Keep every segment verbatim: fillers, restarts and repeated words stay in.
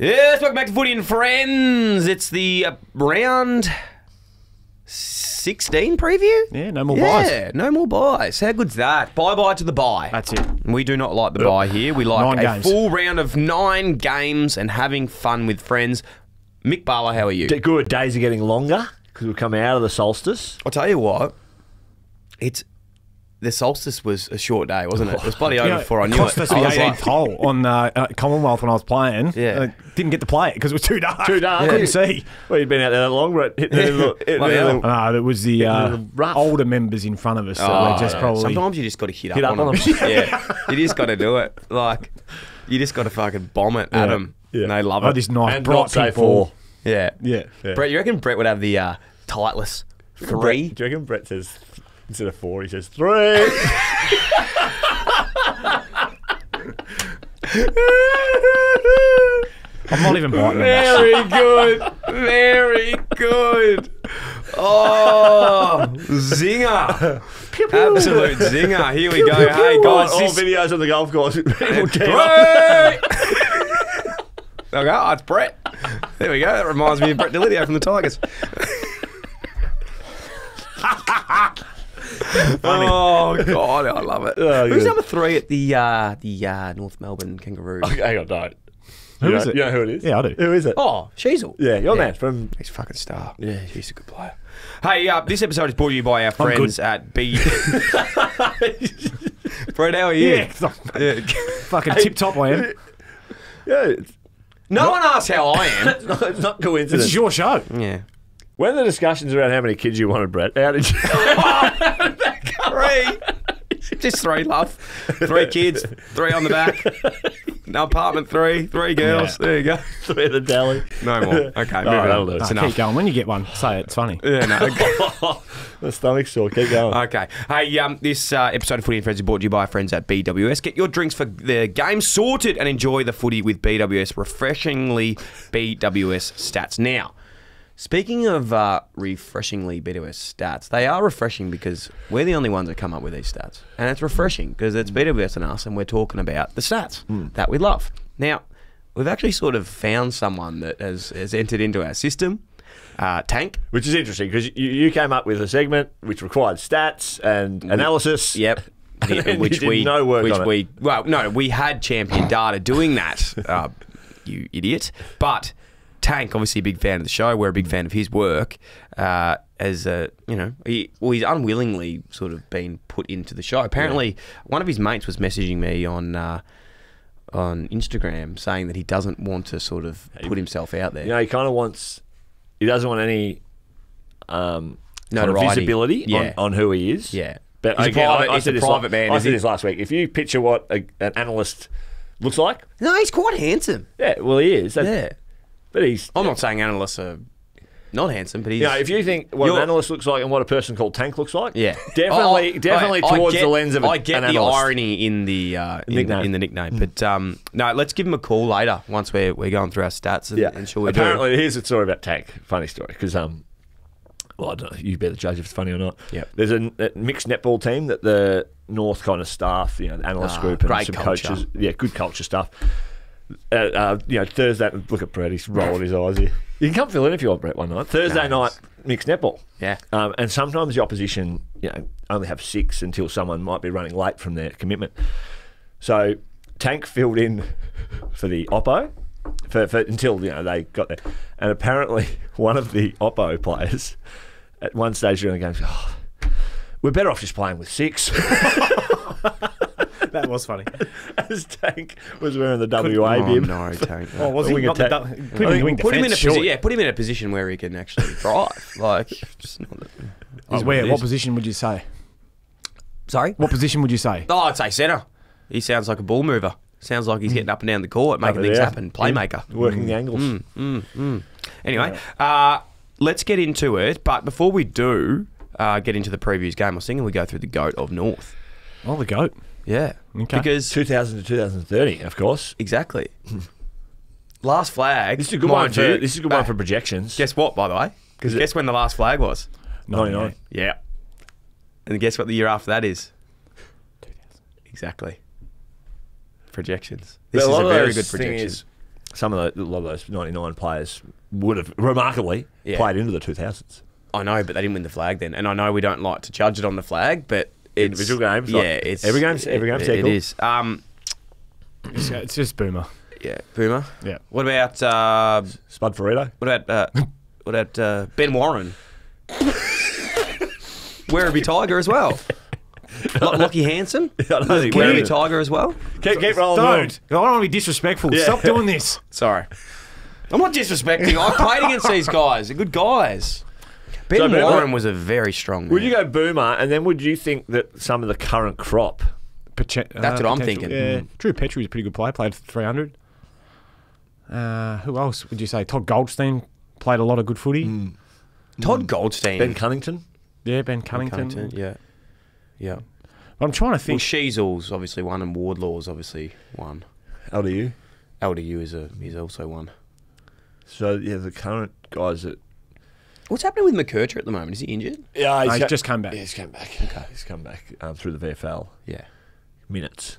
Yes, welcome back to Footy and Friends. It's the uh, round sixteen preview. Yeah, no more yeah, buys. Yeah, no more buys. How good's that? Bye-bye to the buy. That's it. We do not like the buy here. We like nine a games. Full round of nine games and having fun with friends. Mick Barlow, how are you? Good. Days are getting longer because we've come out of the solstice. I'll tell you what. It's... The solstice was a short day, wasn't it? It was bloody over you know, before I knew it. It cost us the eighteenth hole on uh, uh, Commonwealth when I was playing. Yeah. I didn't get to play it because it was too dark. Too dark. Yeah. Couldn't see. Well, you'd been out there that long, but hitting the little... Hitting the little uh, it was the uh, older members in front of us that oh, were just probably... Sometimes you just got to hit, hit up, up on, on them. them. Yeah. You just got to do it. Like, you just got to fucking bomb it at yeah. them. Yeah. And they love oh, it. This nice and bright people. Yeah. Yeah. yeah. Brett, you reckon Brett would have the uh, tightless three? Do you reckon Brett says... Instead of four, he says three. I'm not even biting. Very good. Very good. Oh, zinger. Pew, pew. Absolute zinger. Here we pew, go. Pew, hey, pew. guys. All this... videos on the golf course. I'll go, oh, it's Brett. There we go. That reminds me of Brett Delidio from the Tigers. Oh God, I love it. Oh, who's number three at the uh, the uh, North Melbourne Kangaroos? Okay, hang on, don't. Who you is know, it? You know who it is? Yeah, I do. Who is it? Oh, Sheezel. Yeah, your yeah. man from. He's a fucking star. Yeah, he's a good player. Hey, uh, this episode is brought to you by our friends at B. Fred, how are you? Yeah, yeah. Fucking tip top I am. Yeah. No not, one asks how I am. It's not, it's not coincidence. It's your show. Yeah. When the discussions around how many kids you wanted, Brett, how did you... oh, three. Just three, love. Three kids, three on the back. No apartment, three. Three girls. Yeah. There you go. Three at the deli. No more. Okay, no, moving on. Do it. It's no, enough. Keep going. When you get one, say it. It's funny. Yeah, no. Okay. The stomach's sore. Keep going. Okay. Hey, um, this uh, episode of Footy and Friends is brought to you by our friends at B W S. Get your drinks for the game sorted and enjoy the footy with B W S. Refreshingly B W S stats. Now... Speaking of uh, refreshingly B W S stats, they are refreshing because we're the only ones that come up with these stats. And it's refreshing because it's B W S and us and we're talking about the stats mm. that we love. Now, we've actually sort of found someone that has, has entered into our system, uh, Tank. Which is interesting because you, you came up with a segment which required stats and analysis. We, yep. Yeah, which we, no work which on we, it. Well, no, we had Champion Data doing that, uh, you idiot. But... Tank, obviously a big fan of the show. We're a big fan of his work. Uh, as a, you know, he, well, he's unwillingly sort of been put into the show. Apparently, yeah. one of his mates was messaging me on uh, on Instagram saying that he doesn't want to sort of put himself out there. You know, he kind of wants. He doesn't want any um, kind of visibility yeah. on, on who he is. Yeah, but he's again, a private, I, I said a private this, man. I said this last week. If you picture what a, an analyst looks like, no, he's quite handsome. Yeah, well, he is. That's, yeah. But he's, I'm not saying analysts are not handsome, but he's... You know, if you think what an analyst looks like and what a person called Tank looks like, yeah, definitely oh, definitely I, towards I get, the lens of an I get an the irony in the, uh, in, nickname. in the nickname. But um, no, let's give him a call later once we're, we're going through our stats and, yeah. and sure we Apparently, do. Here's a story about Tank. Funny story, because, um, well, I don't know, you better judge if it's funny or not. Yep. There's a, a mixed netball team that the North kind of staff, you know, the analyst ah, group and some culture. coaches. Yeah, good culture stuff. Uh, uh, you know, Thursday. Look at Brett. He's rolling his eyes here. You can come fill in if you want, Brett. One night, Thursday nice. night, mixed netball. Yeah. Um, and sometimes the opposition, you know, only have six until someone might be running late from their commitment. So Tank filled in for the oppo for, for until you know they got there. And apparently, one of the oppo players at one stage during the game, oh, we're better off just playing with six. That was funny. As Tank was wearing the W A bib. Oh, no, Tank. Oh, was he not the I mean, put him in defense, a Yeah, put him in a position where he can actually thrive. Like, just not. He's where? What position would you say? Sorry? What position would you say? Oh, I'd say centre. He sounds like a ball mover. Sounds like he's getting up and down the court, making oh, things yeah. happen. Playmaker. Working mm. the angles. Mm, mm, mm. Anyway, yeah. uh, let's get into it. But before we do uh, get into the previews game, I was thinking we go through the GOAT of North. Oh, the GOAT. Yeah, okay. Because two thousand to two thousand thirty, of course. Exactly. Last flag. This is a good one for you, This is a good back. one for projections. Guess what, by the way? Because guess when the last flag was? ninety-nine. Yeah. And guess what the year after that is? two thousand. Exactly. Projections. This is a very good projection. Is, some of the, a lot of those ninety-nine players would have remarkably yeah. played into the two thousands. I know, but they didn't win the flag then. And I know we don't like to judge it on the flag, but it's... Individual games. Yeah, like, it's... Every game's every game's equal. It is. Um, it's, it's just Boomer. Yeah, Boomer. Yeah. What about... Uh, Spud Ferreto? What about... Uh, what about uh, Ben Warren? Werribee Tiger as well. Lockie Hansen? Werribee Tiger as well? Keep, keep rolling. Don't. I don't want to be disrespectful. Yeah. Stop doing this. Sorry. I'm not disrespecting. I played against these guys. They're good guys. Ben so, Warren was a very strong man. Would you go Boomer, and then would you think that some of the current crop? Pache That's uh, what I'm thinking. Yeah. Mm. Drew Petrie was a pretty good player, played three hundred. Uh, who else would you say? Todd Goldstein played a lot of good footy. Mm. Todd mm. Goldstein. Ben Cunnington. Yeah, Ben Cunnington. Ben Cunnington. Yeah. Yeah. But I'm trying to think. Well, Sheezel's obviously one, and Wardlaw's obviously one. L D U? L D U is, a, is also one. So, yeah, the current guys that... What's happening with McKercher at the moment? Is he injured? Yeah, he's, no, he's just come back. Yeah, he's come back. Okay, he's come back um, through the V F L. Yeah, minutes.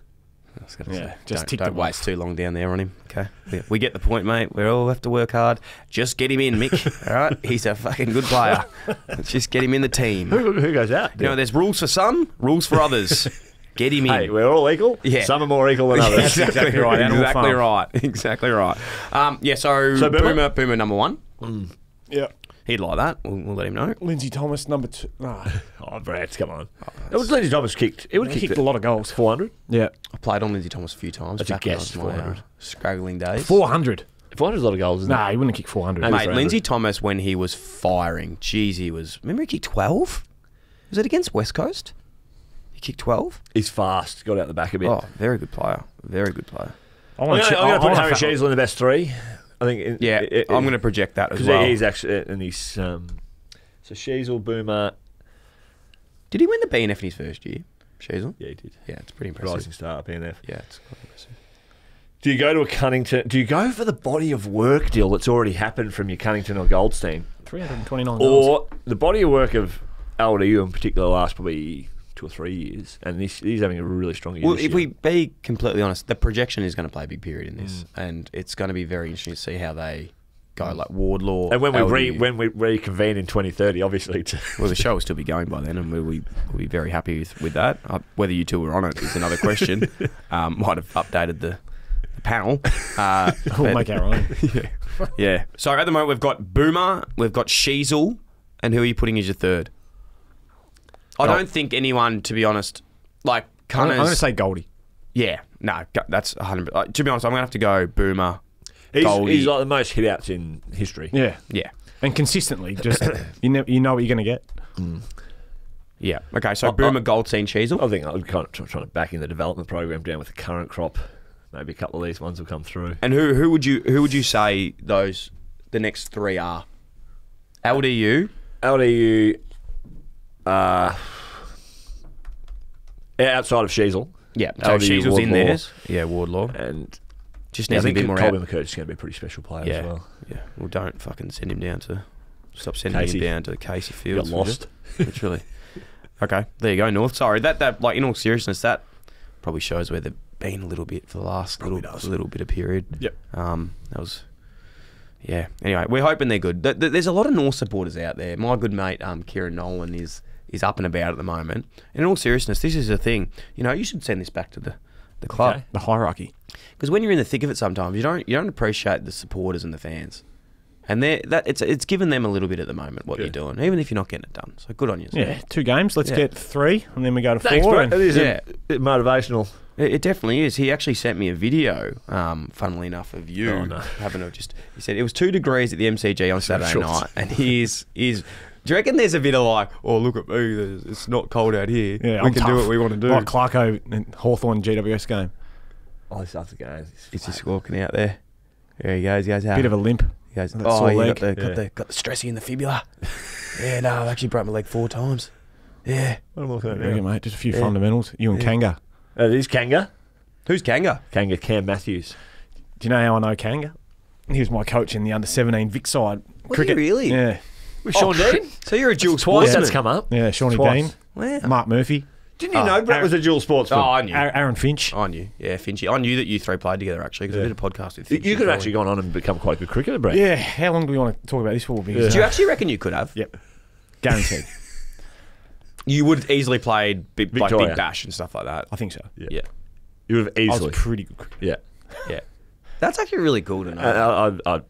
I was going to yeah, say, just don't, don't waste off. too long down there on him. Okay, yeah, we get the point, mate. We all have to work hard. Just get him in, Mick. All right, he's a fucking good player. Let's just get him in the team. Who, who goes out? You know, there's rules for some, rules for others. Get him in. Hey, we're all equal. Yeah. Some are more equal than others. That's exactly right. Exactly right. Exactly right. Um, yeah. So, so Boomer, Boomer, Boomer, number one. Mm. Yeah. He'd like that. We'll, we'll let him know. Lindsay Thomas, number two. No. Oh, Brad, come on. Oh, it was Lindsay Thomas kicked. It would have kicked, kicked a lot of goals. four hundred? Yeah. I played on Lindsay Thomas a few times. That's back a guess, four hundred. My scraggling days. four hundred? four hundred is a lot of goals, isn't nah, it? He wouldn't kick four hundred. Mate, four hundred. Lindsay Thomas, when he was firing, jeez, he was... Remember he kicked twelve? Was it against West Coast? He kicked twelve? He's fast. Got out the back a bit. Oh, very good player. Very good player. I I'm going to put Harry Sheezel in the best three. I think it, yeah, it, it, I'm going to project that as well. He's actually and he's um, so Sheezel, Boomer. Did he win the B N F in his first year? Sheezel, yeah, he did. Yeah, it's pretty impressive. Rising star B N F. Yeah, it's quite impressive. Do you go to a Cunnington? Do you go for the body of work deal that's already happened from your Cunnington or Goldstein? Three hundred and twenty-nine. Or the body of work of L D U in particular last probably two or three years, and this, he's having a really strong year. Well, if year. we be completely honest, the projection is going to play a big period in this, mm. and it's going to be very interesting to see how they go, like Wardlaw. And when we re, when we reconvene in twenty thirty, obviously, to well, the show will still be going by then, and we'll be, we'll be very happy with, with that. Uh, whether you two were on it is another question. um, might have updated the, the panel. Uh, we'll make our own. Yeah. Yeah. So at the moment we've got Boomer, we've got Sheezel, and who are you putting as your third? I don't think anyone, to be honest, like Cunners. I'm going to say Goldie. Yeah, no, that's one hundred percent. Like, to be honest, I'm going to have to go Boomer, he's, Goldie. He's like the most hit-outs in history. Yeah. Yeah. And consistently, just you, know, you know what you're going to get. Mm. Yeah. Okay, so I, Boomer, I, Goldstein, Sheezel. I think I'm kind of trying to back in the development program down with the current crop. Maybe a couple of these ones will come through. And who, who, would, you, who would you say those, the next three are? L D U? L D U... Uh, outside of Sheezel. Yeah, so Sheezel's in there. Yeah, Wardlaw. And just needs a bit more out. Colby McCurk is going to be a pretty special player yeah. as well. Yeah, well, don't fucking send him down to... Stop sending Casey. him down to Casey Fields. Got lost. Literally. Okay, there you go, North. Sorry, that, that like in all seriousness, that probably shows where they've been a little bit for the last little, little bit of period. Yep. Um, that was... Yeah, anyway, we're hoping they're good. There's a lot of North supporters out there. My good mate, um, Kieran Nolan, is... is up and about at the moment. In all seriousness, this is a thing. You know, you should send this back to the, the club. Okay. The hierarchy. Because when you're in the thick of it sometimes, you don't you don't appreciate the supporters and the fans. And they're, that it's it's given them a little bit at the moment, what yeah. you're doing, even if you're not getting it done. So good on you. Yeah, two games. Let's yeah. get three, and then we go to Thanks, four. And, it is yeah. a, it motivational. It, it definitely is. He actually sent me a video, um, funnily enough, of you. Oh, no. having to just. He said, it was two degrees at the M C G on Saturday Shorts. night, and here's... here's Do you reckon there's a bit of like, oh, look at me, it's not cold out here. Yeah, we I'm can tough. do what we want to do. Like Clarko and Hawthorn G W S game. Oh, this after game. He's just walking out there. There he goes. He goes out. Bit of a limp. He goes, oh, oh yeah, got, the, got, yeah. the, got the stressy in the fibula. Yeah, no, I've actually broke my leg four times. Yeah. What am I looking at there, mate? Just a few yeah. fundamentals. You and yeah. Kanga. Uh, it is Kanga. Who's Kanga? Kanga Cam Matthews. Do you know how I know Kanga? He was my coach in the under seventeen Vic side. Was cricket. He really? Yeah. With Sean oh, Dean? So you're a dual twice. That's come up. Yeah, Shawnee Dean. Wow. Mark Murphy. Didn't you oh, know Brett Aaron, was a dual sportsman? Oh, I knew. Aaron Finch. I knew. Yeah, Finchy. I knew that you three played together, actually, because yeah. we did a podcast with Finch. You could have actually gone on and become quite a good cricketer, Brett. Yeah. How long do we want to talk about this for? Yeah. Do you actually reckon you could have? Yep. Guaranteed. You would have easily played big, like Big Bash and stuff like that. I think so. Yeah. yeah. You would have easily. I was pretty good cricketer. Yeah. Yeah. That's actually really cool to know. I, I, I,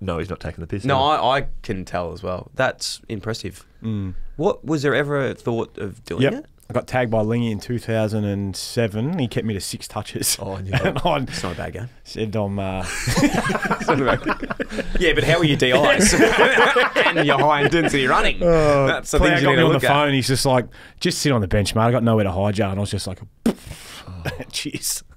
no, he's not taking the piss. No, I, I can tell as well. That's impressive. Mm. What, was there ever a thought of doing yep. it? I got tagged by Lingy in two thousand seven. He kept me to six touches. Oh, yeah. It's not a bad game. Said I'm... Uh... yeah, but how are your D Is? And your high-intensity running. Uh, That's the thing you got me on the phone. At. He's just like, just sit on the bench, mate. I got nowhere to hide you. And I was just like, jeez. Oh.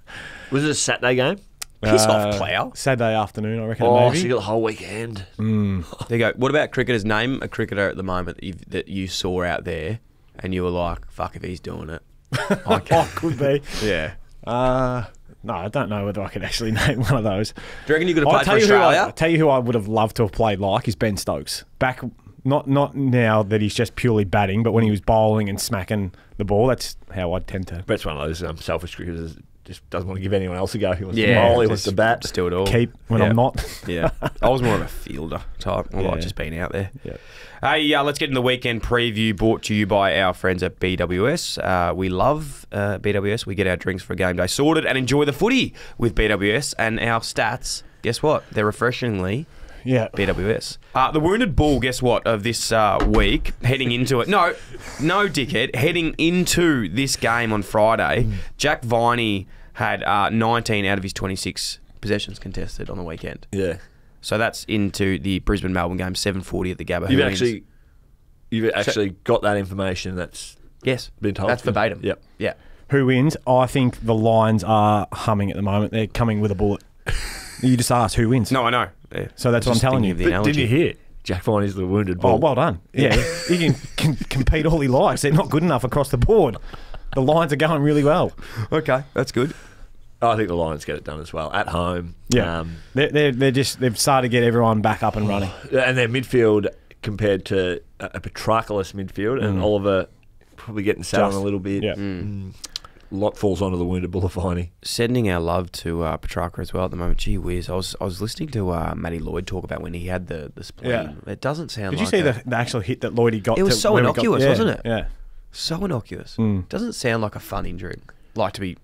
Was it a Saturday game? Piss uh, off, plough. Saturday afternoon, I reckon. Oh, maybe. So you got the whole weekend. Mm. There you go. What about cricketers? Name a cricketer at the moment that you, that you saw out there. And you were like, fuck if he's doing it. I can. Oh, could be. Yeah. Uh, no, I don't know whether I could actually name one of those. Do you reckon you could have played for Australia? I, I'll tell you who I would have loved to have played like is Ben Stokes. Back, not not now that he's just purely batting, but when he was bowling and smacking the ball, that's how I'd tend to. Brett's one of those um, selfish cricketers that just doesn't want to give anyone else a go. He wants yeah, to bowl, he wants to bat. Just do it all. Keep when yeah. I'm not. Yeah. I was more of a fielder type. I yeah. like just being out there. Yeah. Hey, uh, let's get in the weekend preview brought to you by our friends at B W S. Uh, we love uh, B W S. We get our drinks for game day sorted and enjoy the footy with B W S. And our stats, guess what? They're refreshingly yeah. B W S. Uh, the wounded bull, guess what, of this uh, week, heading into it. No, no, dickhead. Heading into this game on Friday, mm. Jack Viney had uh, nineteen out of his twenty-six possessions contested on the weekend. Yeah. So that's into the Brisbane-Melbourne game, seven forty at the Gabba. You've Who actually, wins? you've actually so, got that information. That's yes, been told. That's verbatim. Yep. Yeah. Who wins? I think the Lions are humming at the moment. They're coming with a bullet. You just asked who wins. No, I know. Yeah. So that's what I'm telling you. Did you hear? Jack Vine is the wounded bull. Oh, well done. Yeah, he can, can compete all he likes. They're not good enough across the board. The Lions are going really well. Okay, that's good. I think the Lions get it done as well at home. Yeah, um, they're, they're they're just they've started to get everyone back up and running. And their midfield compared to a Petrarca-less midfield, mm. and Oliver probably getting sat just, on a little bit. Yeah, mm. a lot falls onto the wounded bull of Viney. Sending our love to uh, Petrarca as well at the moment. Gee whiz, I was I was listening to uh, Matty Lloyd talk about when he had the the spleen. Yeah. It doesn't sound. Did like you see a, the, the actual hit that Lloydie got? It was to so innocuous, got, yeah, wasn't it? Yeah, so innocuous. Mm. Doesn't sound like a fun injury. Like to be.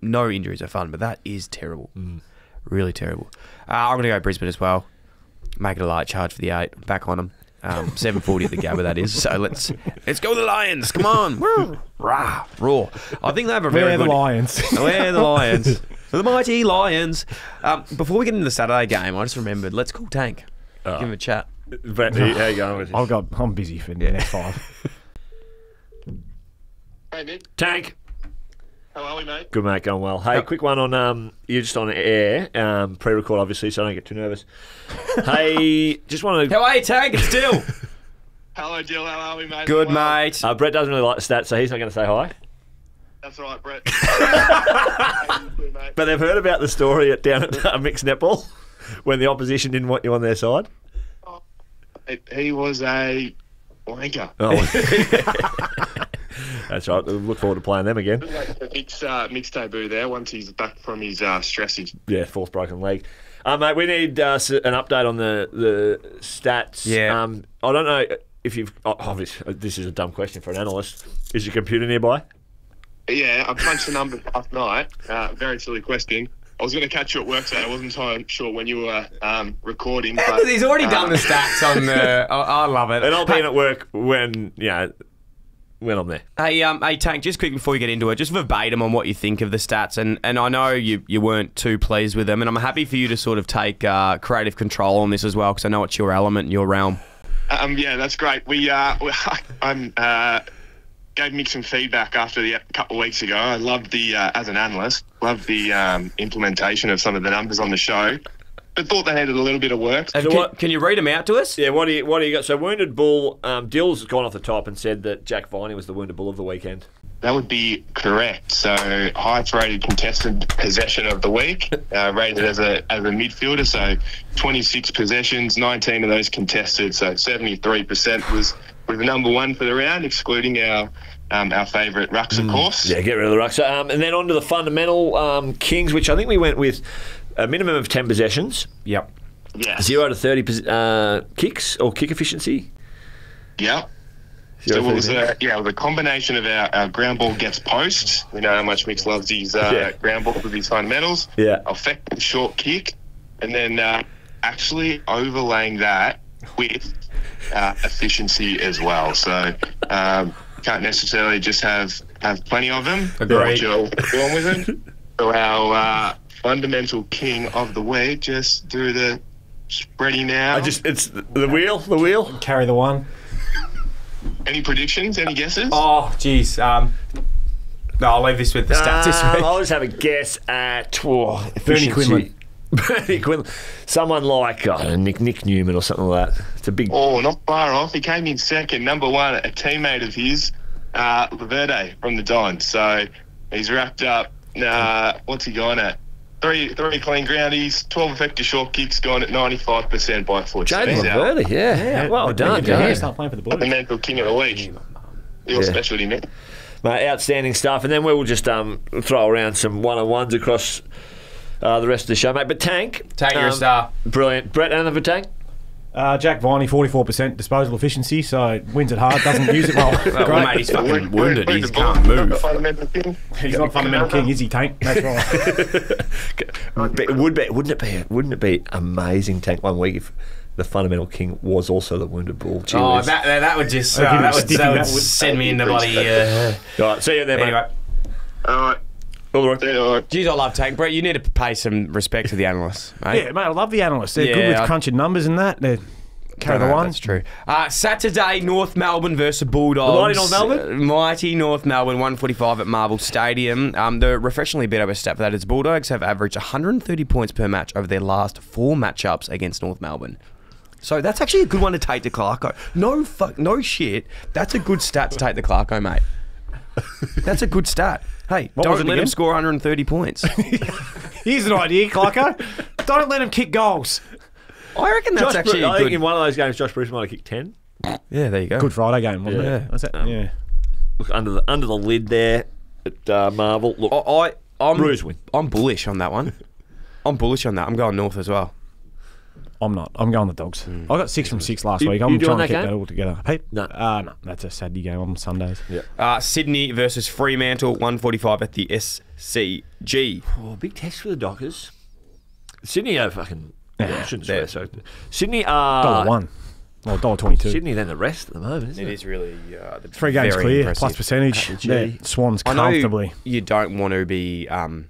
No injuries are fun, but that is terrible. Mm. Really terrible. Uh, I'm going to go Brisbane as well. Make it a light charge for the eight. Back on them. Um, seven forty at the Gabba, that is. So let's let's go the Lions. Come on. Rah, roar. I think they have a very We're good... We're the Lions. We're the Lions. The mighty Lions. Um, before we get into the Saturday game, I just remembered, let's call Tank. Uh, Give him a chat. But how are you going with this? I've got, I'm busy for the next five. Hey, Mick. Tank. How are we, mate? Good, mate. Going well. Hey, yep. Quick one on, um, you're just on air, um, pre-record, obviously, so I don't get too nervous. Hey, just want to... How are you, Tank? It's Dill. Hello, Dill. How are we, mate? Good, well, mate. Uh, Brett doesn't really like the stats, so he's not going to say hi. That's all right, Brett. But they've heard about the story at, down at uh, Mick's netball when the opposition didn't want you on their side. Oh, it, he was a blanker. Oh, that's right. We'll look forward to playing them again. Mick's, uh, Mick's debut there once he's back from his uh, stressage. Yeah, fourth broken leg. Uh, mate, we need uh, an update on the, the stats. Yeah. Um, I don't know if you've... Oh, obviously, this is a dumb question for an analyst. Is your computer nearby? Yeah, I punched the numbers last night. Uh, very silly question. I was going to catch you at work, so I wasn't so sure when you were um, recording. But, he's already uh, done the stats on the... I, I love it. And I'll be in at work when, you know... When I'm there. Hey, um, hey, Tank, just quick before you get into it, just verbatim on what you think of the stats. And, and I know you, you weren't too pleased with them, and I'm happy for you to sort of take uh, creative control on this as well, because I know it's your element and your realm. Um, yeah, that's great. We, uh, we I'm, uh, gave Mick some feedback after the a couple of weeks ago. I loved the, uh, as an analyst, loved the um, implementation of some of the numbers on the show. I thought they needed a little bit of work. So can, what, can you read them out to us? Yeah, what do you, what do you got? So Wounded Bull, um, Dill's gone off the top and said that Jack Viney was the Wounded Bull of the weekend. That would be correct. So highest rated contested possession of the week, uh, rated as a as a midfielder. So twenty-six possessions, nineteen of those contested. So seventy-three percent was, was the number one for the round, excluding our Um, our favourite rucks, of course. Yeah, get rid of the rucks. Um, and then on to the fundamental um, Kings, which I think we went with a minimum of ten possessions. Yep. Yeah. zero to thirty uh, kicks or kick efficiency. Yep. So it was a, yeah, it was a combination of our, our ground ball gets post. We know how much Mick loves his uh, yeah. ground ball with his fundamentals. Yeah. Effective short kick. And then uh, actually overlaying that with uh, efficiency as well. So... Um, can't necessarily just have, have plenty of them. Agreed. You're born with them. So our uh, fundamental king of the week, just do the spreading out. I just it's the, the wheel, the wheel. Carry the one. Any predictions? Any guesses? Oh, geez. Um, no, I'll leave this with the stats. Um, this week. I'll just have a guess at oh, Bernie Quinlan. Bernie Quinlan. Someone like I don't know, Nick Nick Newman or something like that. It's a big. Oh, not far off. He came in second, number one, a teammate of his, uh, Laverde from the Don. So he's wrapped up. Uh, what's he gone at? Three three clean groundies, twelve effective short kicks, gone at ninety five percent by foot. Jade Laverde, yeah. yeah, well done. Yeah, he's not playing for the Blues. The mental king of the week. Your yeah. specialty, man. Mate, outstanding stuff. And then we'll just um throw around some one on ones across. Uh, the rest of the show, mate. But Tank. Tank, um, you're a star. Brilliant. Brett, anything for Tank? Uh, Jack Viney, forty-four percent disposal efficiency, so wins it hard, doesn't use it well. well, well mate, he's fucking wounded. He can't move. He's not fundamental king, is he, Tank? That's right. It would be, wouldn't it be, wouldn't it be amazing, Tank, one week if the fundamental king was also the wounded bull? Gee, oh, that, that, that would just uh, that would, that would send me in the body. Uh, all right, see you there, mate. Anyway. All right. All right. All right. Geez, I love Tank. Brett, you need to pay some respect to the analysts, mate. Yeah, mate, I love the analysts. They're yeah, good with I... crunching numbers and that. They're carry the one. That's true. Uh, Saturday, North Melbourne versus Bulldogs. The mighty North Melbourne? Uh, mighty North Melbourne, one forty-five at Marvel Stadium. Um, the refreshingly bit of a stat for that is Bulldogs have averaged one hundred thirty points per match over their last four matchups against North Melbourne. So that's actually a good one to take to Clarko. No fuck, no shit. That's a good stat to take to Clarko, mate. That's a good stat. Hey, what don't let again? him score one hundred thirty points. Here's an idea, Clarko. Don't let him kick goals. I reckon that's Josh actually Bruce, I good. think in one of those games, Josh Bruce might have kicked ten. Yeah, there you go. Good Friday game, wasn't yeah. it? Was that, um, yeah. Look, under the under the lid there at uh, Marvel. Look, I, I, I'm, Bruce win. I'm bullish on that one. I'm bullish on that. I'm going North as well. I'm not. I'm going the Dogs. Mm. I got six from six last you, week. I'm trying to keep game? that all together. Hey, no. Uh, no, that's a Saturday game on Sundays. Yep. Uh, Sydney versus Fremantle, one forty-five at the S C G. Oh, big test for the Dockers. Sydney are fucking... Yeah, I shouldn't swear, so. Sydney are... one dollar one. Well, one dollar twenty-two. Sydney than the rest at the moment, isn't it? It is really... Uh, the Three games clear, impressive. plus percentage. Yeah, Swans comfortably. I know you don't want to be um,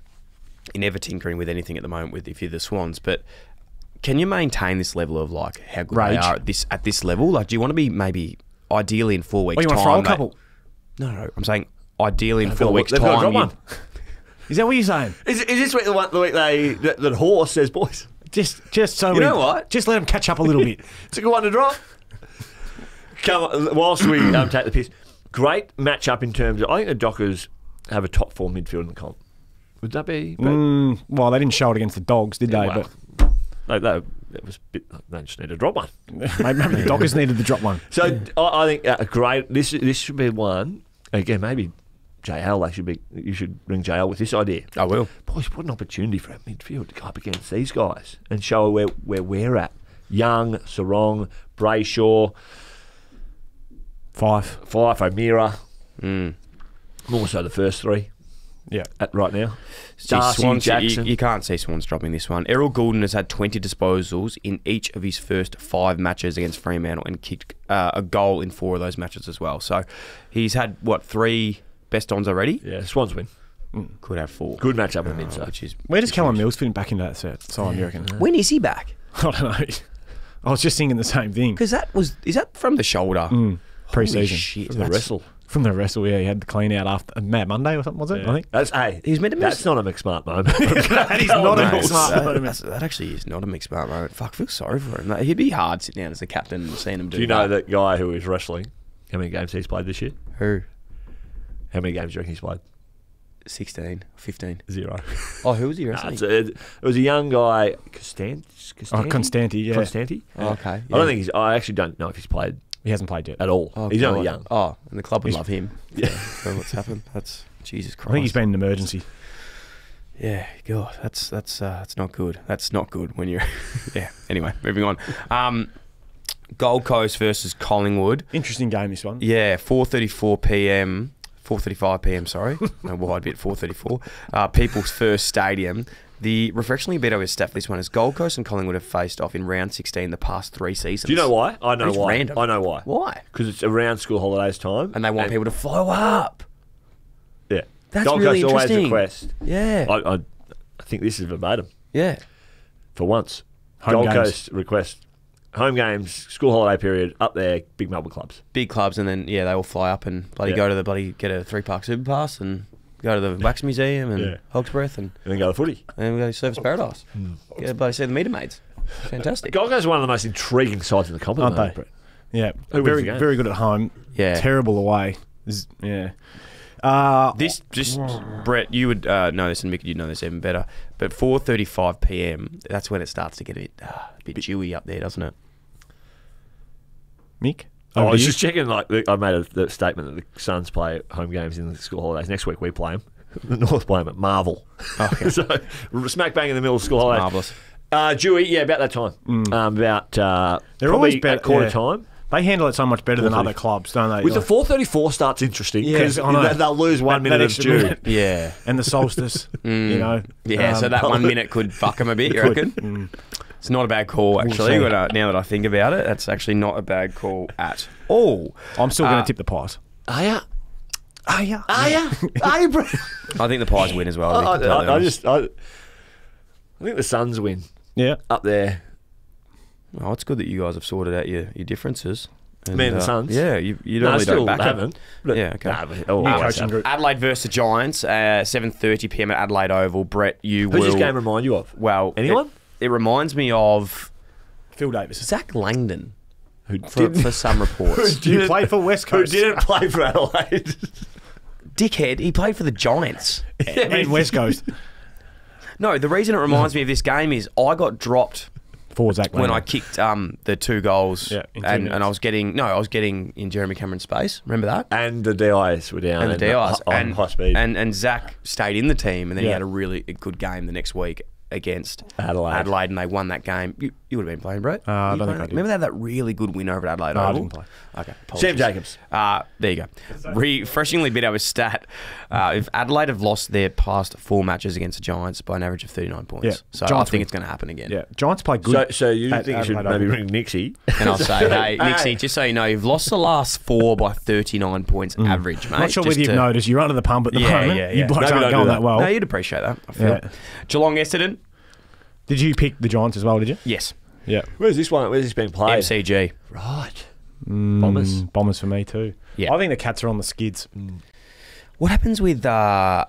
never tinkering with anything at the moment with if you're the Swans, but... Can you maintain this level of like how good Rage. they are at this at this level? Like, do you want to be maybe ideally in four weeks' oh, you want time? Want to throw a couple? No, no, I'm saying ideally in they've four weeks' time. Got a drop one. Is that what you're saying? Is, is this week the, one, the week they that, that horse says, boys? Just, just so you we, know what? Just let them catch up a little bit. It's a good one to drop. Come on, whilst we um, take the piss, great matchup in terms of. I think the Dockers have a top four midfield in the comp. Would that be? Mm, well, they didn't show it against the Dogs, did yeah, they? Well. But Like that, that was a bit, they just needed to drop one. Maybe the Dockers needed to drop one. So yeah. I, I think a great. This this should be one again. Maybe J L. They should be. You should bring J L with this idea. I will. Boys, what an opportunity for our midfield to go up against these guys and show where where we're at. Young, Sarong, Brayshaw, Fife, Fife, O'Meara. Mm. More so the first three. Yeah, at right now. Darcy, Swans, Jackson. You, you can't see Swans dropping this one. Errol Goulden has had twenty disposals in each of his first five matches against Fremantle and kicked uh, a goal in four of those matches as well. So he's had, what, three best-ons already? Yeah, Swans win. Mm. Could have four. Good match up in the mid-side. Which is Where does Callum Mills fit him back into that set? So yeah. I'm reckon. When is he back? I don't know. I was just thinking the same thing. Because that was, is that from the shoulder? Mm. Pre-season. Shit. From the wrestle. From the wrestle, yeah, he had the clean out after Mad Monday or something, was it? Yeah. I think that's hey, he's meant to miss. That's not a McSmart moment. That is not a McSmart moment. That actually is not a McSmart moment. Fuck, I feel sorry for him. Like, he'd be hard sitting down as the captain and seeing him do. Do you know that, that guy who is wrestling? How many games he's played this year? Who? How many games do you reckon he's played? Sixteen, fifteen, zero. Oh, who was he wrestling? Nah, a, it was a young guy, Constanti. Constanti? Oh, Constanti. Yeah. Constanti. Yeah. Oh, okay. Yeah. I don't think he's. I actually don't know if he's played He hasn't played yet at all. Oh, he's God. only young. Oh, and the club would he's, love him. Yeah, so what's happened? That's Jesus Christ. I think he's been an emergency. Yeah, God, that's that's uh, that's not good. That's not good when you're. yeah. Anyway, moving on. Um, Gold Coast versus Collingwood. Interesting game, this one. Yeah, four thirty-four p m four thirty-five p m Sorry, no wide bit. four thirty-four. Uh, People's First Stadium. The refreshingly beat over stat for this one is Gold Coast and Collingwood have faced off in round sixteen the past three seasons. Do you know why? I know it's why. Random. I know why. Why? Because it's around school holidays time, and they want and people to follow up. Yeah, that's Gold really Coast interesting. Always request. Yeah, I, I, I think this is verbatim. Yeah, for once, home Gold games. Coast request home games, school holiday period up there, big Melbourne clubs, big clubs, and then yeah, they all fly up and bloody yeah. go to the bloody get a three park super pass and. Go to the Wax Museum and yeah. Hog's Breath and, and then go to footy. And then we go to Surfers Paradise. Mm. Get everybody to see the meter maids. Fantastic. Gold Coast is one of the most intriguing sides in the competition, aren't they? Yeah. Who very, very good at home. Yeah. Terrible away. Yeah. Uh, this just Brett, you would uh, know this, and Mick, you'd know this even better. But four thirty-five p m, that's when it starts to get a bit, uh, a bit dewy up there, doesn't it? Mick? Oh, I was you? just checking. Like I made a the statement that the Suns play home games in the school holidays. Next week we play them. The North play them at Marvel. Okay. So smack bang in the middle of school holidays. Marvellous. Uh, Dewey, yeah, about that time. Mm. Um, about uh, they're always about quarter yeah. time. They handle it so much better than other clubs, don't they? With like, the four thirty-four starts interesting because yeah, they'll lose one that, minute that of due. Minute. Yeah, and the solstice. mm. You know. Yeah, um, so that one minute could fuck them a bit. You reckon? Mm. It's not a bad call, actually. We'll uh, now that I think about it, that's actually not a bad call at all. I'm still uh, going to tip the Pies. Are ya? Are ya? Are ya? Are ya? I think the Pies win as well. I, I, I, I just, I, I think the Suns win. Yeah, up there. Oh, it's good that you guys have sorted out your your differences. And, Me and the uh, Suns. Yeah, you you no, really still don't back haven't. It. Yeah, okay. Nah, but, oh, uh, Adelaide versus the Giants, uh, seven thirty p m at Adelaide Oval. Brett, you. Who's this game remind you of? Well, anyone. It, It reminds me of Phil Davis, Zach Langdon, who for, for some reports who played for West Coast, who didn't play for Adelaide. Dickhead, he played for the Giants and, and West Coast. No, the reason it reminds me of this game is I got dropped for Zach Langdon when I kicked um the two goals, yeah, and, and I was getting no, I was getting in Jeremy Cameron's space. Remember that? And the D Is were down, and the D Is on and, high speed, and and Zach stayed in the team, and then yeah. he had a really good game the next week against Adelaide. Adelaide, and they won that game. You, you would have been playing, bro. Uh, I don't think I did. Remember they had that really good win over at Adelaide? No, I didn't play. Okay, apologies. Sam Jacobs. Uh, there you go. Refreshingly bit over stat. Uh, if Adelaide have lost their past four matches against the Giants by an average of thirty-nine points. Yeah. So Giants I think win. It's going to happen again. Yeah. Giants play good. So, so you think you should Adelaide maybe ring Nixie? And I'll say, hey, Nixie, just so you know, you've lost the last four by thirty-nine points mm. average, mate. Not sure whether you've noticed. You're under the pump at the yeah, moment. Yeah, yeah. You blokes aren't going that well. No, you'd appreciate that, I feel. Yeah. Geelong, Essendon. Did you pick the Giants as well, did you? Yes. Yeah. Where's this one? Where's this being played? M C G. Right. Mm, Bombers. Bombers for me too. Yeah. I think the Cats are on the skids. Mm. What happens with uh,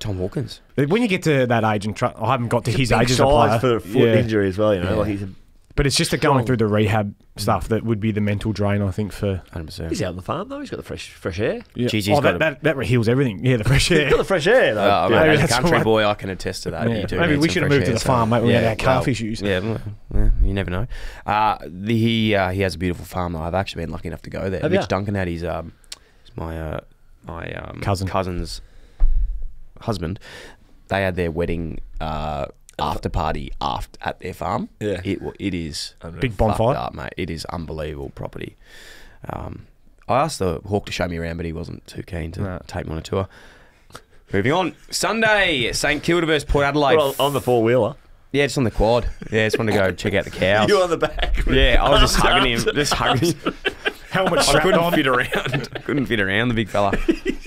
Tom Hawkins? When you get to that age, and try, I haven't got to he's his a big age as a player. For a foot yeah. injury as well, you know. Yeah. Like he's a but it's just the going through the rehab stuff that would be the mental drain, I think, for... one hundred percent. He's out on the farm, though. He's got the fresh fresh air. Yeah. Geez, oh, that, that, that heals everything. Yeah, the fresh air. He's got the fresh air, though. Oh, yeah, mate, as a country boy, I can attest to that. Yeah. You do Maybe we should have moved air, to the so. farm, mate. We yeah, had our calf well, issues. Yeah, yeah, you never know. Uh, the, he uh, he has a beautiful farm, though. I've actually been lucky enough to go there. Have Mitch you? Duncan had his... Um, my uh, my um, Cousin. cousin's husband. They had their wedding... Uh, after party aft at their farm. Yeah, it it is big bonfire, up, mate. It is unbelievable property. Um, I asked the Hawk to show me around, but he wasn't too keen to no. take me on a tour. Moving on, Sunday, St Kilda versus Port Adelaide. Well, on the four wheeler. Yeah, it's on the quad. Yeah, just wanted to go check out the cows. You on the back? Yeah, I was just hugging him. Just hugging. Helmet strapped on. I couldn't fit around. Couldn't fit around the big fella.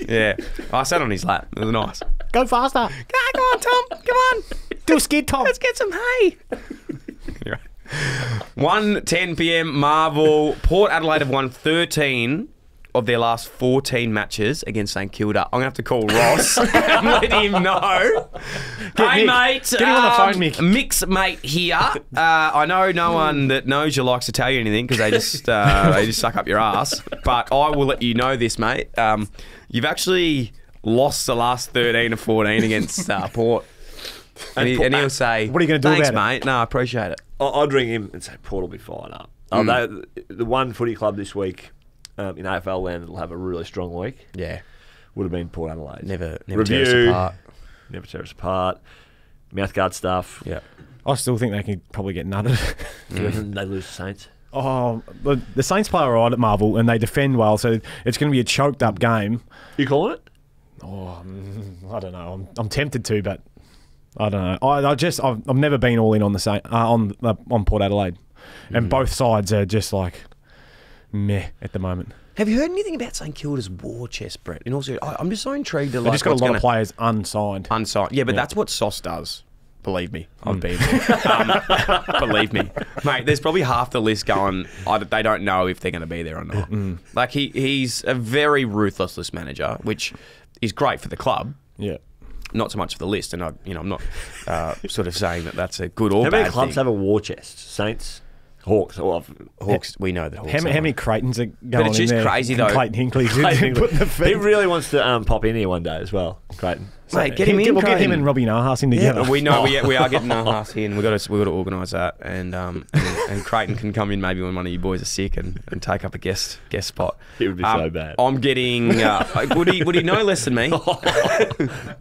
Yeah, I sat on his lap. It was nice. Go faster. Come on, Tom. Come on. Do a skid, Tom. Let's get some hay. Anyway. one ten p m Marvel. Port Adelaide have won thirteen of their last fourteen matches against St Kilda. I'm going to have to call Ross and let him know. Get hey, Mick. mate. Get him um, on the phone, Mick. Mick's mate here. Uh, I know no one that knows you likes to tell you anything because they just uh, they just suck up your ass. But I will let you know this, mate. Um, you've actually lost the last thirteen or fourteen against uh, Port. And, and, he, and he'll say, "What are you going to do, thanks, about mate? It? No, I appreciate it." I'd ring him and say, "Port will be fired up." Oh, mm. they, the one footy club this week um, in A F L land that'll have a really strong week. Yeah, would have been Port Adelaide. Never, never tear us apart. Never tear us apart. Mouthguard stuff. Yeah, I still think they can probably get nutted. Mm. They lose the Saints. Oh, the Saints play all right at Marvel and they defend well, so it's going to be a choked up game. You calling it? Oh, I don't know. I'm, I'm tempted to, but I don't know. I, I just I've, I've never been all in on the Saint, uh, on uh, on Port Adelaide, and mm. both sides are just like meh at the moment. Have you heard anything about St Kilda's war chest, Brett? And also, I, I'm just so intrigued. They like just got a lot gonna... of players unsigned. Unsigned, yeah, but yeah. that's what S O S does. Believe me, I've mm. been there. Um, believe me, mate. There's probably half the list going, I, they don't know if they're going to be there or not. Mm. Like he, he's a very ruthless list manager, which is great for the club. Yeah, not so much for the list. And I, you know, I'm not uh, sort of saying that that's a good or how bad thing. How many clubs thing. have a war chest? Saints, Hawks, or Hawks. We know that. Hawks how, how many Creightons are going in there? But it's just crazy though. Clayton Hinkley's in there. He really wants to um, pop in here one day as well, Creighton. So mate, get him in. We'll Creighton. get him and Robbie Nahas in together. Yeah, we know we, we are getting Nahas in. We've got to, we got to organise that, and um, and, and Creighton can come in maybe when one of you boys are sick and, and take up a guest guest spot. It would be um, so bad. I'm getting. Uh, would he would he know less than me?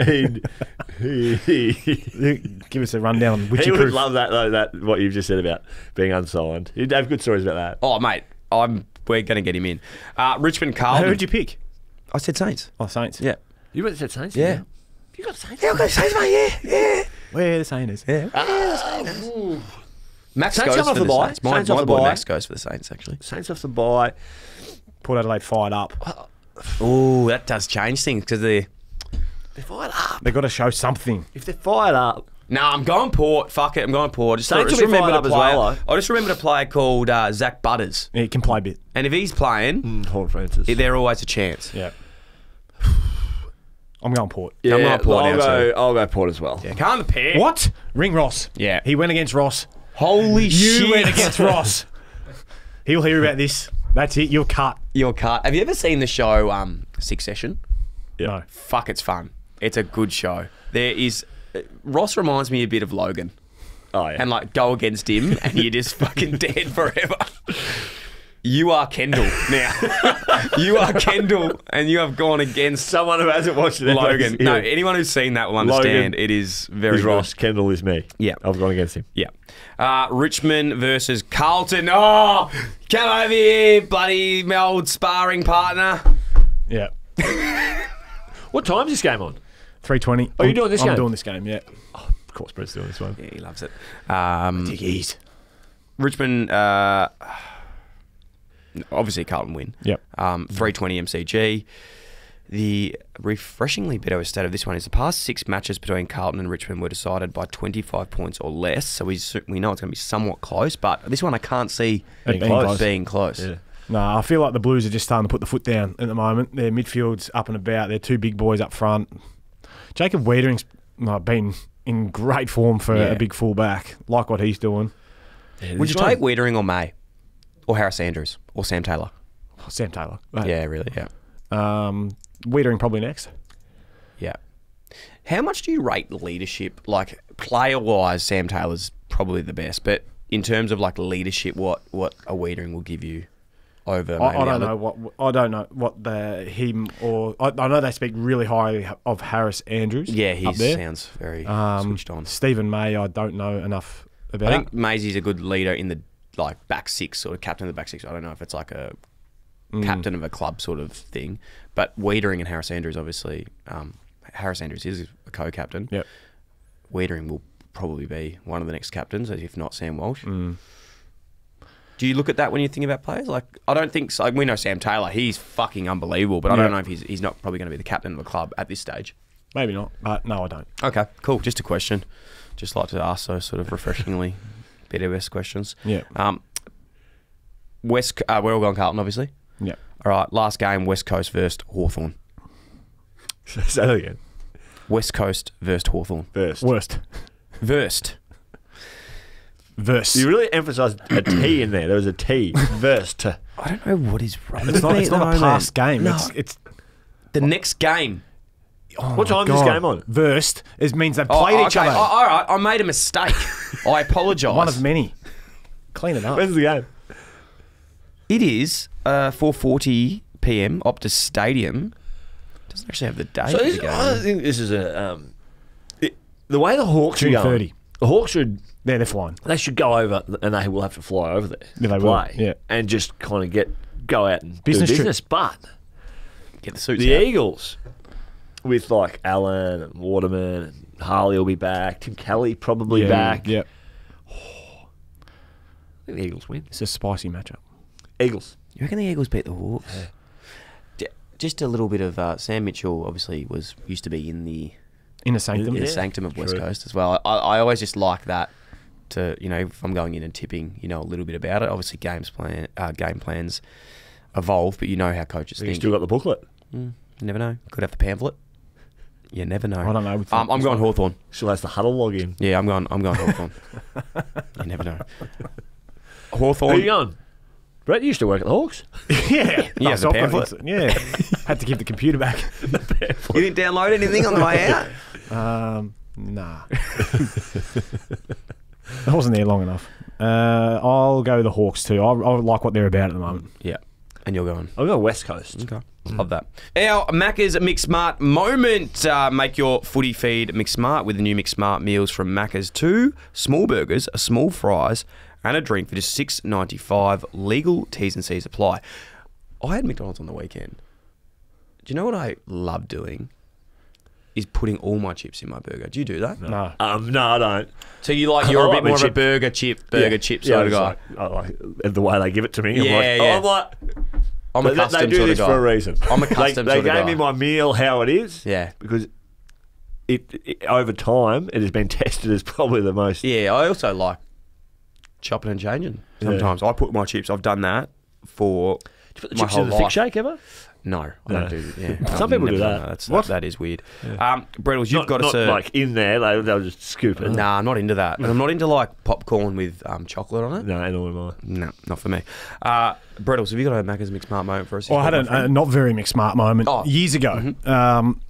he, he, he, Give us a rundown. He would proof. love that though. That what you've just said about being unsigned. He'd have good stories about that. Oh mate, I'm we're going to get him in. Uh, Richmond Carlton. Who'd you pick? I said Saints. Oh Saints. Yeah. You really said Saints. Yeah. Now? You got Saints. Yeah, I've got Saints, mate. Yeah, yeah. Where the Saints? Yeah, ah, where the Saints? Ooh. Max Saints goes off for the, the Saints. My, Saints my off the boy buy. Max goes for the Saints, actually. Saints off the bye. Port Adelaide fired up. Oh, that does change things because they they're fired up. They've got to show something. If they're fired up, no, nah, I'm going Port. Fuck it, I'm going Port. Just, Saints just remember a player. Well, I just remembered a player called uh, Zach Butters. Yeah, he can play a bit, and if he's playing, mm, Horton Francis, they're always a chance. Yeah. I'm going Port. Yeah, I'm going Port. I'll go, I'll go Port as well. Yeah, can't pick. What? Ring Ross. Yeah. He went against Ross. Holy you shit. You went against Ross. He'll hear about this. That's it. You're cut. You're cut. Have you ever seen the show um, Succession? Yeah. No. Fuck, it's fun. It's a good show. There is... Uh, Ross reminds me a bit of Logan. Oh, yeah. And like, go against him and you're just fucking dead forever. You are Kendall now. You are Kendall, and you have gone against someone who hasn't watched it. Logan. No, anyone who's seen that will understand. Logan it is very is Ross. Kendall is me. Yeah, I've gone against him. Yeah. Uh, Richmond versus Carlton. Oh, come over here, bloody my old sparring partner. Yeah. What time's this game on? Three twenty. Are you doing this I'm game? I'm doing this game. Yeah. Oh, of course, Brett's doing this one. Yeah, he loves it. Um, Diggies. Richmond. Uh, Obviously, Carlton win. Yep. Um, three twenty M C G. The refreshingly better stat of this one is the past six matches between Carlton and Richmond were decided by twenty-five points or less. So we we know it's going to be somewhat close, but this one I can't see being, being close. close. Being close. Yeah. No, I feel like the Blues are just starting to put the foot down at the moment. Their midfield's up and about. They're two big boys up front. Jacob Weitering's no, been in great form for yeah. a big fullback, like what he's doing. Yeah, Would you one. take Weitering or May? Or Harris Andrews, or Sam Taylor. Oh, Sam Taylor. Right. Yeah, really, yeah. Um, Weitering probably next. Yeah. How much do you rate leadership? Like, player-wise, Sam Taylor's probably the best, but in terms of, like, leadership, what, what a Weitering will give you over maybe I, I don't other... know what I don't know what the him or... I, I know they speak really highly of Harris Andrews. Yeah, he sounds very um, switched on. Stephen May, I don't know enough about. I think Maisie's a good leader in the... like back six, sort of captain of the back six. I don't know if it's like a mm. captain of a club sort of thing. But Weitering and Harris Andrews, obviously, um, Harris Andrews is a co-captain. Yep. Weitering will probably be one of the next captains, if not Sam Walsh. Mm. Do you look at that when you think about players? Like, I don't think so. Like, we know Sam Taylor. He's fucking unbelievable, but yep. I don't know if he's, he's not probably going to be the captain of a club at this stage. Maybe not. Uh, no, I don't. Okay, cool. Just a question. Just like to ask those sort of refreshingly... B W S questions. Yeah. Um, West. Uh, we're all going Carlton, obviously. Yeah. All right. Last game: West Coast versus Hawthorn. Say that again. West Coast versus Hawthorn. Versed. Worst. Versed. Versed. You really emphasised a T in there. There was a T. Versed. I don't know what is wrong. It's not. It's not a past game. No. It's, it's the next game. Oh what time's this game on? Versed. It means they've played oh, okay. each other. Oh, all right, I made a mistake. I apologise. One of many. Clean it up. When's the game? It is uh, four forty p m Optus Stadium. Doesn't actually have the date. So this, the game. I think this is a um, it, the way the Hawks are going. The Hawks should. Yeah, they're flying. They should go over, and they will have to fly over there. Yeah, they play, will. Yeah, and just kind of get go out and business do business. Trip. But get the suits. The out. Eagles. With like Allen and Waterman and Harley will be back. Tim Kelly probably yeah, back. Yeah. Oh, I think the Eagles win. It's a spicy matchup. Eagles. You reckon the Eagles beat the Hawks? Yeah. D just a little bit of uh, Sam Mitchell. Obviously, was used to be in the inner sanctum, in the yeah. sanctum of True. West Coast as well. I, I always just like that. To you know, if I'm going in and tipping, you know a little bit about it. Obviously, games plan, uh, game plans evolve, but you know how coaches. You still got the booklet. Mm, you never know. Could have the pamphlet. You never know. I don't know. Um, I'm going Hawthorn. She'll have the huddle login. Yeah, I'm going. I'm going Hawthorn. You never know. Hawthorn. Who are you going? Brett used to work at the Hawks. yeah. Yeah. The pamphlet. Yeah. Had to give the computer back. The pamphlet. You didn't download anything on the way out. Um. Nah. I wasn't there long enough. Uh, I'll go the Hawks too. I, I like what they're about at the moment. Yeah. And you're going? I'll go West Coast. Okay. Love that. Our Macca's McSmart moment. Uh, make your footy feed McSmart with the new McSmart meals from Macca's. Two small burgers, a small fries, and a drink for just six ninety-five. Legal T's and C's apply. I had McDonald's on the weekend. Do you know what I love doing? Is putting all my chips in my burger. Do you do that? No. Um, no, I don't. So you like, you're I a like bit more chip. of a burger chip, burger yeah. chip sort yeah, of guy. Like, I like the way they give it to me. I'm yeah, like, yeah. Oh, I'm like, I'm a custom they do this for a reason. I'm a custom They, they gave guy. me my meal how it is. Yeah. Because it, it over time, it has been tested as probably the most. Yeah, I also like chopping and changing sometimes. Yeah. I put my chips, I've done that for Did you put the my chips whole in the thick shake ever? No, I no. don't do that. Yeah. Some people do that. That's, what? That is weird. Yeah. Um, Brettles, you've not, got to not serve... like in there, they, they'll just scoop it. Nah, I'm not into that. And I'm not into like popcorn with um, chocolate on it. No, nor am I. No, not for me. Uh, Brettles, have you got a Macca's McSmart moment for us? Well, I had a, a not very McSmart moment oh. years ago. Mm-hmm. um,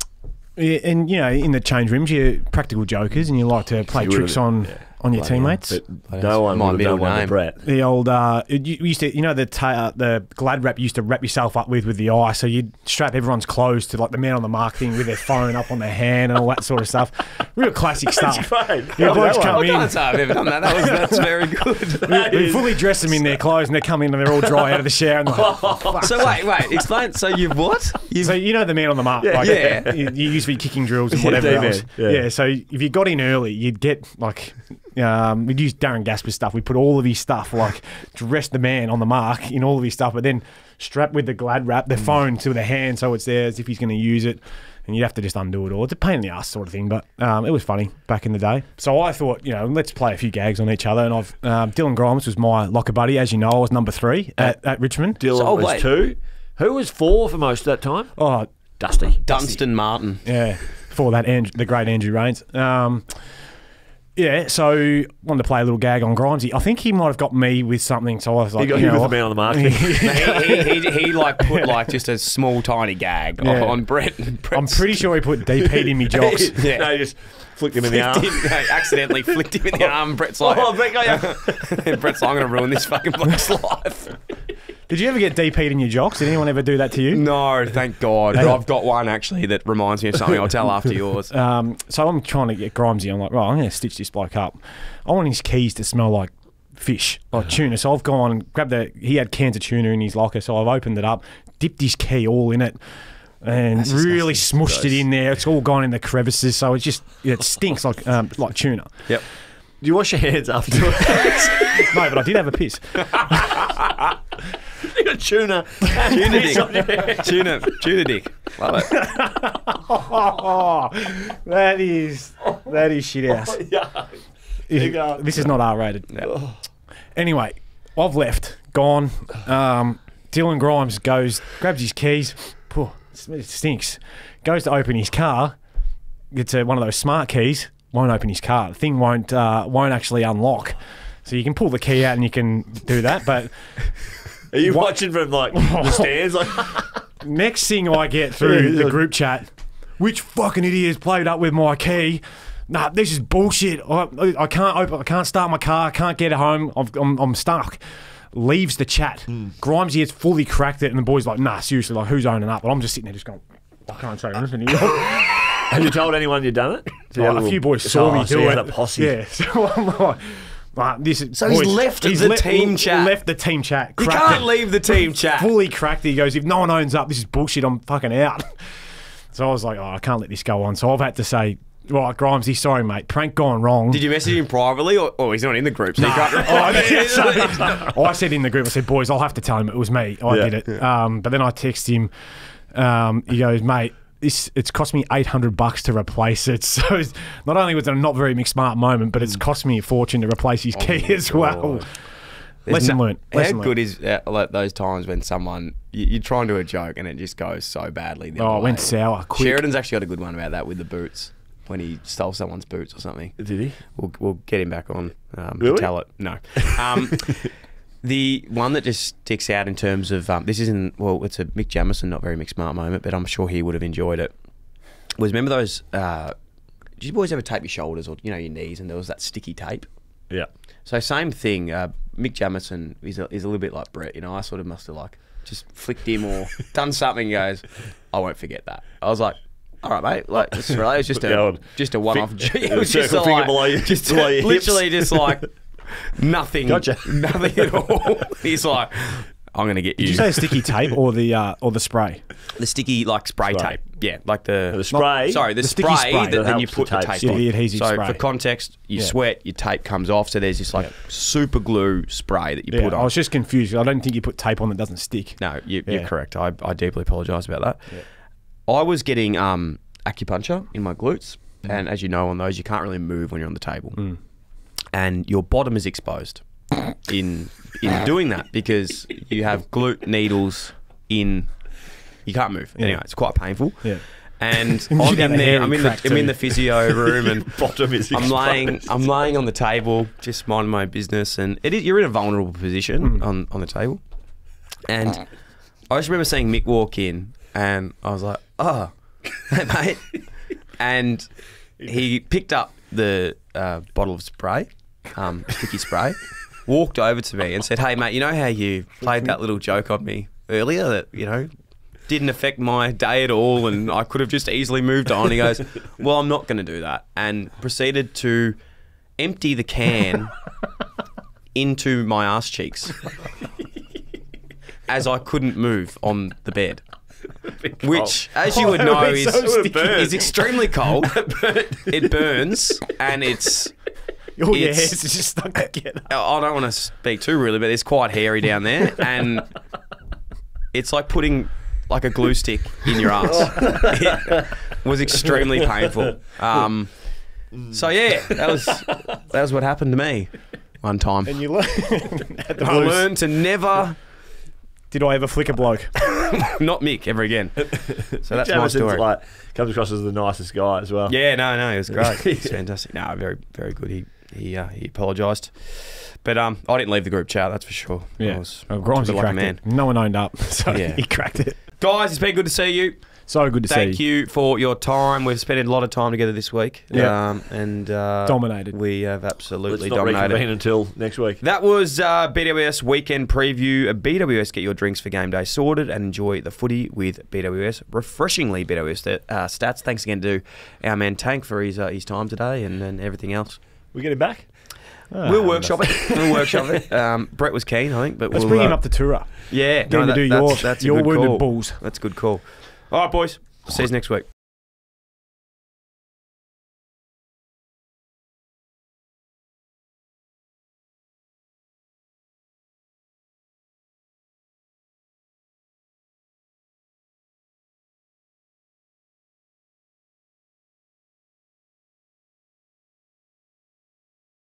and, you know, in the change rooms, you're practical jokers and you like to play you tricks on... Yeah. On your Bloody teammates, but no one would have done Brett. The old, uh, it used to, you know, the ta the glad wrap used to wrap yourself up with with the eye, so you'd strap everyone's clothes to like the man on the mark thing with their phone up on their hand and all that sort of stuff. Real classic stuff. That's yeah, blokes come in. I can't say I've ever done that. That was, that's very good. We, we fully dress them in their clothes and they come in and they're all dry out of the shower. And like, oh, so wait, wait, explain. So you've what? You've... So you know the man on the mark. Yeah, like, yeah. You, you used to be kicking drills and whatever yeah, else. Yeah. yeah. So if you got in early, you'd get like. Um, we'd use Darren Gasper's stuff. We put all of his stuff, like dress the man on the mark in all of his stuff, but then strap with the glad wrap, the phone to the hand so it's there as if he's going to use it, and you'd have to just undo it all. It's a pain in the ass sort of thing, but um, it was funny back in the day. So I thought, you know, let's play a few gags on each other, and I've um, Dylan Grimes was my locker buddy. As you know, I was number three at, at Richmond. Dylan so, oh, was wait. two. Who was four for most of that time? Oh, Dusty. Dunstan Martin. Yeah, for that, Andrew, the great Andrew Raines. Um... Yeah, so I wanted to play a little gag on Grimesy. I think he might have got me with something, so I was like, he got you, you know, with the man on the market. he, he, he, he like put like just a small tiny gag yeah. on Brett. And I'm pretty sure he put D P'd in me jocks. yeah. No, he just flicked him in the arm. Him, no, accidentally flicked him in the arm. Brett's like, oh, Brett, go, yeah. Brett's like, I'm going to ruin this fucking bloke's life. Did you ever get D P'd in your jocks? Did anyone ever do that to you? No, thank God. I've got one actually that reminds me of something. I'll tell after yours. Um, so I'm trying to get Grimesy. I'm like, right, I'm going to stitch this bloke up. I want his keys to smell like fish, like tuna. So I've gone and grabbed the... He had cans of tuna in his locker, so I've opened it up, dipped his key all in it, and That's really smushed gross. it in there. It's all gone in the crevices, so it just it stinks like um, like tuna. Yep. Do you wash your hands afterwards? No, but I did have a piss. You got tuna. Tuna dick. Tuna, tuna dick. Love it. Oh, that is, that is shit ass. Oh, yeah. it, this is not R rated. No. Anyway, I've left, gone. Um, Dylan Grimes goes, grabs his keys. Pooh, it stinks. Goes to open his car. It's a, one of those smart keys. Won't open his car. The thing won't, uh, won't actually unlock. So you can pull the key out and you can do that, but... Are you what? watching from like the stands? Like Next thing I get through the group chat, which fucking idiot has played up with my key? Nah, this is bullshit. I, I can't open. I can't start my car. I can't get it home. I've, I'm, I'm stuck. Leaves the chat. Mm. Grimesy has fully cracked it, and the boy's like, nah, seriously, like, who's owning up? But I'm just sitting there, just going, I can't say anything. Have you told anyone you've done it? So like, a little, few boys saw oh, me so do it. A posse. Yeah. So I'm like. Like, this is, so boys, he's left he's the le team chat. Left the team chat. You can't it. leave the team chat. Fully cracked it. He goes, if no one owns up, this is bullshit. I'm fucking out. So I was like, oh, I can't let this go on. So I've had to say, right, Grimesy, sorry, mate. Prank gone wrong. Did you message him privately? Or oh, he's not in the group. So nah. He can't oh, so, I said in the group, I said, boys, I'll have to tell him it was me. I yeah, did it. Yeah. Um, but then I text him. Um, he goes, mate, This, it's cost me eight hundred bucks to replace it. So it's, not only was it a not very McSmart moment, but it's cost me a fortune to replace his oh key as well. Lesson no, learned. Lesson how learned. good is uh, like those times when someone, you, you try and do a joke and it just goes so badly. Oh, it went sour quick. Sheridan's actually got a good one about that with the boots, when he stole someone's boots or something. Did he? We'll, we'll get him back on um, really? to tell it. No. Um, the one that just sticks out in terms of um, this isn't well, it's a Mick Jamison, not very McSmart moment, but I'm sure he would have enjoyed it. Was remember those? Uh, did you boys ever tape your shoulders or you know your knees? And there was that sticky tape. Yeah. So same thing. Uh, Mick Jamison is a, is a little bit like Brett. You know, I sort of must have like just flicked him or done something. He goes, I won't forget that. I was like, all right, mate. Like it's really, it was just a just a one-off. It was just a, like, below you, just below your literally hips. Just like. Nothing, gotcha. Nothing at all. He's like, I'm gonna get you. Did you say sticky tape or the uh, or the spray? The sticky like spray, spray. tape, yeah, like the, the spray. Not, sorry, the, the spray, spray that, that then you put the tape, the tape yeah, on. The adhesive so spray. For context, you yeah. sweat, your tape comes off. So there's this like yeah. super glue spray that you yeah, put on. I was just confused. I don't think you put tape on that doesn't stick. No, you, yeah. you're correct. I, I deeply apologise about that. Yeah. I was getting um, acupuncture in my glutes, mm. and as you know, on those you can't really move when you're on the table. Mm. And your bottom is exposed in in doing that because you have glute needles in. You can't move. Yeah. Anyway, it's quite painful. Yeah. And I'm in there. I'm in the I'm in the physio room, and bottom is exposed. I'm laying. I'm laying on the table, just minding my business, and it is. You're in a vulnerable position mm. on on the table. And I just remember seeing Mick walk in, and I was like, "Oh, hey, mate!" And he picked up the uh, bottle of spray. Um, sticky spray, walked over to me and said, hey mate, you know how you played that little joke on me earlier that, you know, didn't affect my day at all and I could have just easily moved on? He goes, well, I'm not going to do that, and proceeded to empty the can into my ass cheeks as I couldn't move on the bed. Which, as you would oh, know, is, so is extremely cold. It burns and it's... Oh, yeah, it's just stuck together. I don't want to speak too really, but it's quite hairy down there, and it's like putting like a glue stick in your ass. It was extremely painful. Um, so yeah, that was that was what happened to me one time. And you learn I learned to never. Did I ever flick a bloke? Not Mick ever again. So that's Javison's my story. Like, comes across as the nicest guy as well. Yeah, no, no, he was great. He's fantastic. No, very, very good. He. He, uh, he apologised. But um, I didn't leave the group chat, that's for sure. Yeah. I was, oh, Grimes, like a man. It. No one owned up, so yeah. he cracked it. Guys, it's been good to see you. So good to Thank see you. Thank you for your time. We've spent a lot of time together this week. Yeah. Um, and, uh, dominated. We have absolutely Let's not dominated. reconvene until next week. That was uh, B W S Weekend Preview. B W S, get your drinks for game day sorted and enjoy the footy with B W S. Refreshingly B W S uh, stats. Thanks again to our man Tank for his, uh, his time today and, and everything else. We get him back. Oh, we'll workshop it. We'll workshop it. Um, Brett was keen, I think. But let's we'll, bring him uh, up to Tura. Yeah, no, that, to do that's, your, that's your wounded call. bulls. That's a good call. All right, boys. See you next week.